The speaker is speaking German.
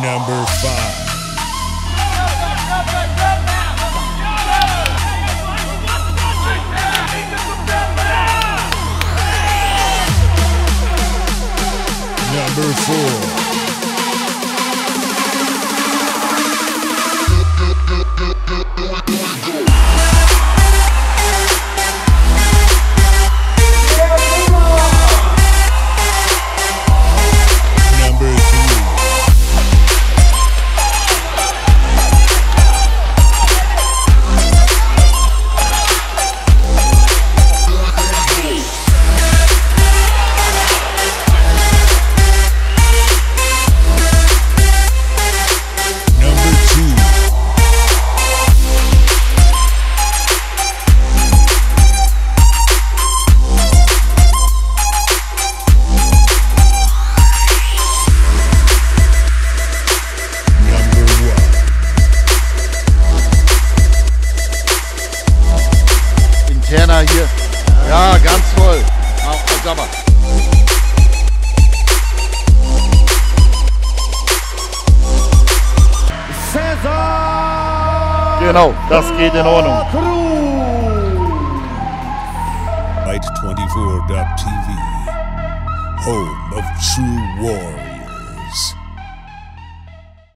Number 5. Number 4. Hier. Ja, ganz toll. Sag mal. Genau, das geht in Ordnung. Fight24.tv, home of True Warriors.